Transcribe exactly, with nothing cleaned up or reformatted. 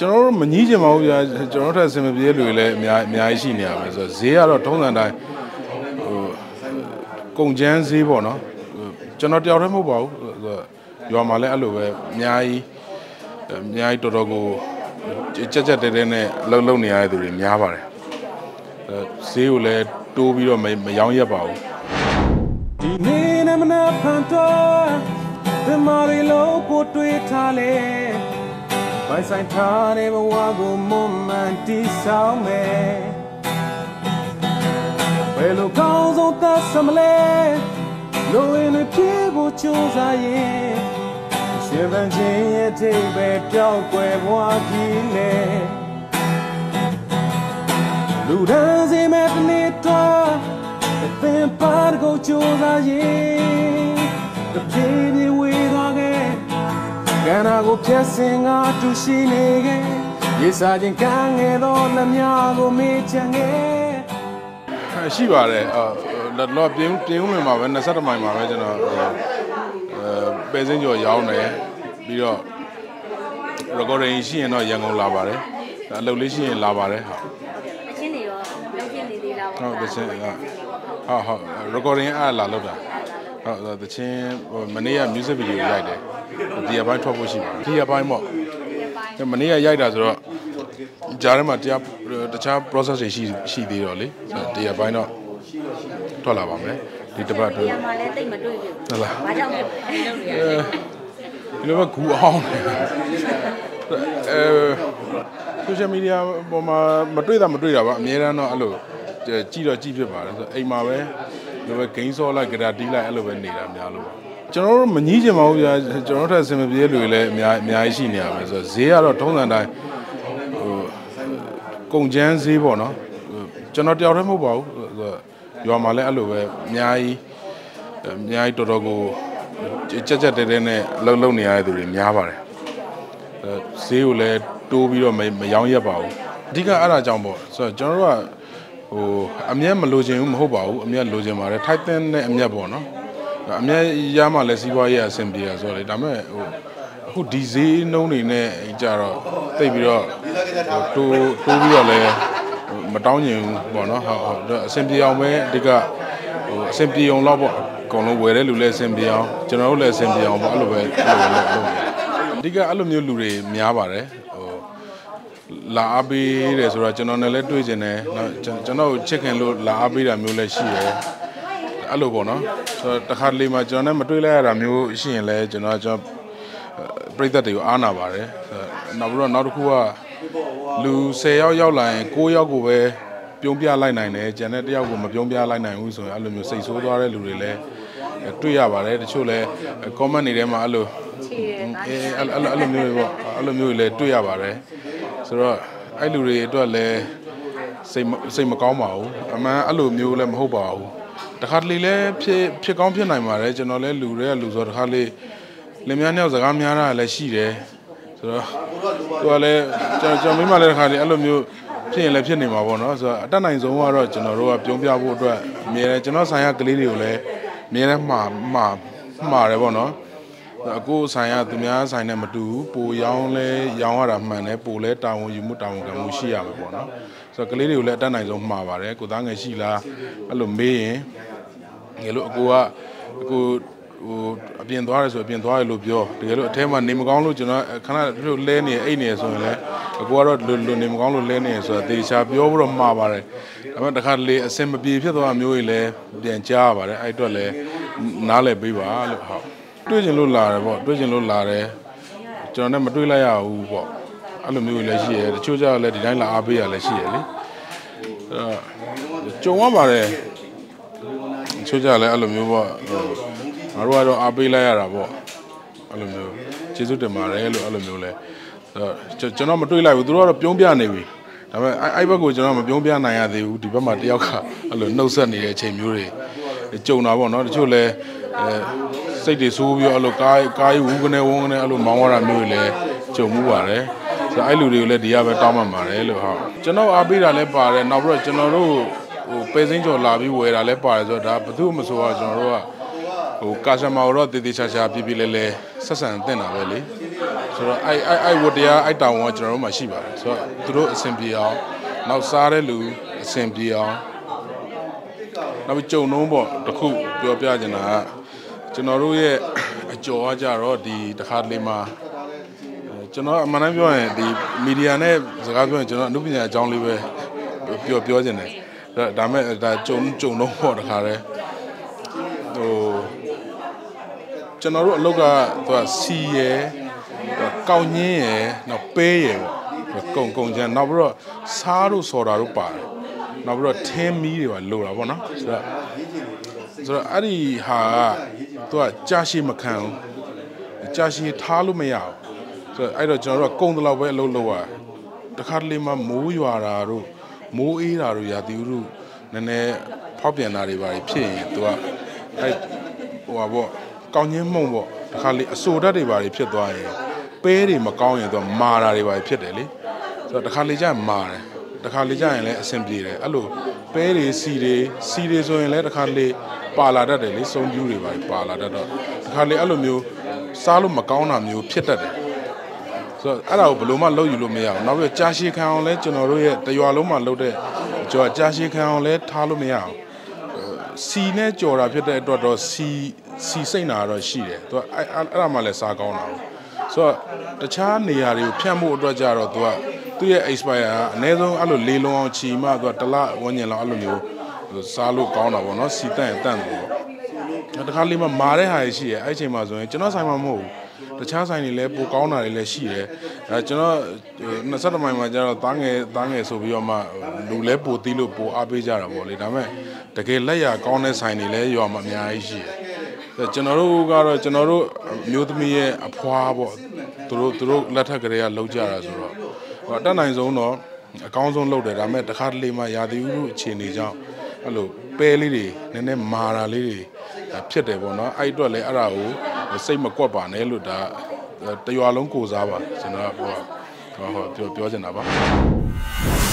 General Manija, General Semilia, so Zia or Tonga Conjan Zibono, General Yaramobao, Yamale Alue, Nyai, Nyai Totogo, Chacha Tene, Loloni either in Yavare. See you later, two beer, my young Yabao. By Saint Tan, everyone will moment disarm me. Well, look out on that assembly. No energy will choose I am. Seven days, take back your grave, what you need. Ludens, he met me, talk. The vampire go choose I am. The baby with our game. Can I go piercing out to she nigga? Yes, I think I get on the Yago meeting. She was a lot of human when I said my marriage and basing your young man, your recording she and a young lavare, a lovely she and lavare. Recording I love that. The chain or Mania music video right there. Dia by trouble she dear by more. The Mania Yada Jarama, the child process is she did only, dear by not Tolabame. You never go on social media, Madrid, Madrid, Mirano, Allo, the Chido Chiba, Amawe, there were kings all like a dealer, Eloven, Nida. General Manija, General Semilia, Miaisinia, so Zia or Tonga and I Conjan Zibono, General Yaramobao, Yamale Alue, Nyai, Nyai Totogo, Chacha Tene, Loloni either in Yavare. See you later, two beer, my young Yabao. Diga Arajambo, so General Amiam Losium Hobao, Amia Losimare, Titan, Amiabono. I mean, Yama, let's see why you are sent here. Sorry, I mean, who dizzy, no need a jar, take it all to really Madonna, Bono, simply on way, Digga, simply on Lobo, Cono, where you let him be out, General lets him be on Alubay, Digga Alumni Lure, Miavare, La Abbey, Resurrection on a letter, General Chicken Load, La Abbey, and Muleshi. Hello, Bono. So, the hardly my John Matula, I knew she and Ledge and I jump. Break that you are not worried. Nabro, not who are Lu say all your line, go your go away, Piombia line nine edge, and at the Yagum, Piombia line nine, who's alumni say so, or relay, two Yavare, the Chule, a common idiom, alu, alumni, two Yavare. So, I do read to a lay, say Macombo, a man alumni, Lam Hobau. The hardly left Picompia, my marriage, and all the Lure, Luzor, Harley, Lemiano, Zagamiana, Lashire. So, Jamima, Harley, Alumio, Pin Lepinima, one or so, Dana is over a general, Piombia Wood, Mira, Genos, I had Galileo, Mira, Ma, Ma, Maravono, Go Saya, the Mias, I never do, Poo Yawnle, Yawara, Mane, Pule, Town, Yumutan, Mushia, one. So Galileo let Dana is on Mavare, Kudanga Shila, Alumbe. Go go being doors or being doy lubio. The yellow tema Nimagonu, you cannot learn any as well. A quarter Nimagonu Lenny, so they shall be over on Mavare. I want to hardly a semi beef, Mule, Bianchiava, I told Nale Biva. Dujin Lulare, Dujin Lulare, John Matula, who walk. Alumula, the children let the Dana Abia, Lashiri. Joe Wamare. Chujale alumio, Maruado Abilayara, alumio, Chizute Marello, alumule. Janoma do like withdraw a Piombia Navy. I will go Janoma Piombia Naya, the Udibama Dioka, no sunny, a chamuri. The Jonah won not Jule, say the Suvio, Alukai, Kai, Wugane, Wong, Alumawara Mule, Jomuare. So I will let the other Tama Marello. Jano Abira Lepar and Nabra Jano. Passenger lobby where I left by the Batum, so I don't know. Casamaro did this as a Bibile, Sasan, then I really. So I I I would there I don't want general Mashiba. So through assembly all now Sare Lu assembly all now we chose no more the cool your piano. General yeah Georgia or the the Harlema. General Manavio the media name Zagabio General Nubia John Liver pure pure general. That damage that John John no more the Hare. General Loga to a C A. Cao nhé nó pê vậy, còn còn giờ nó bữa sáu đô sáu đô ba, nó bữa thêm mì rồi lù là bao nó, rồi ở đây ha, tôi cha xí mà khang, cha xí tháo luôn mày áo, rồi ai đó cho nó công tơ lau vậy lù lù à, đặc biệt là mà muối vào ra rồi, muối ra rồi giờ tiêu rồi, nên là phát triển là đi vào phía tôi, ai, wow bộ, cao nhé mông bộ, đặc biệt là số đó đi vào phía tôi. Perry Macau into Mara by Piedeli. So the Halija Mara, the Halija assembly, Allo, Perry, Siri, Siri, so in letter Harley, Palada deli, so you by Palada. The Harley Alumu, Salu Macauna, you Pieter. So Allo Bluma low you lumia, now with Jashi can let you know the Yaluma loaded, Jashi can let Halumia. See Nature, I Pieter, or see Sena or she, Aramales are gone. So the child near you, Piamo Drajaro, to a Espire, Nedo, Alu Lilo, Chima, the Tala, one yellow alumu, the Salu Kauna, one not sit and tango. At Halima Mare, I see, I see Mazon, Janasima move. The chance I left Bukana, I see, I know, Nasatama Majaro, Tange, Tange, Sobioma, Lulepo, Tilupo, Abijara, Bolidame, the Kelaya, Kaunas, I lay your Mamia. The general got a general mute me a poor through through letter career lojara. But then I don't know a council loaded. I met hardly my Yadu Chinija. Hello, Pay Lily, Nene Mara Lily, a Piedebona, Idole Arau, the same Macoba, Neluda, the Yualonko Zava, General Piozanaba.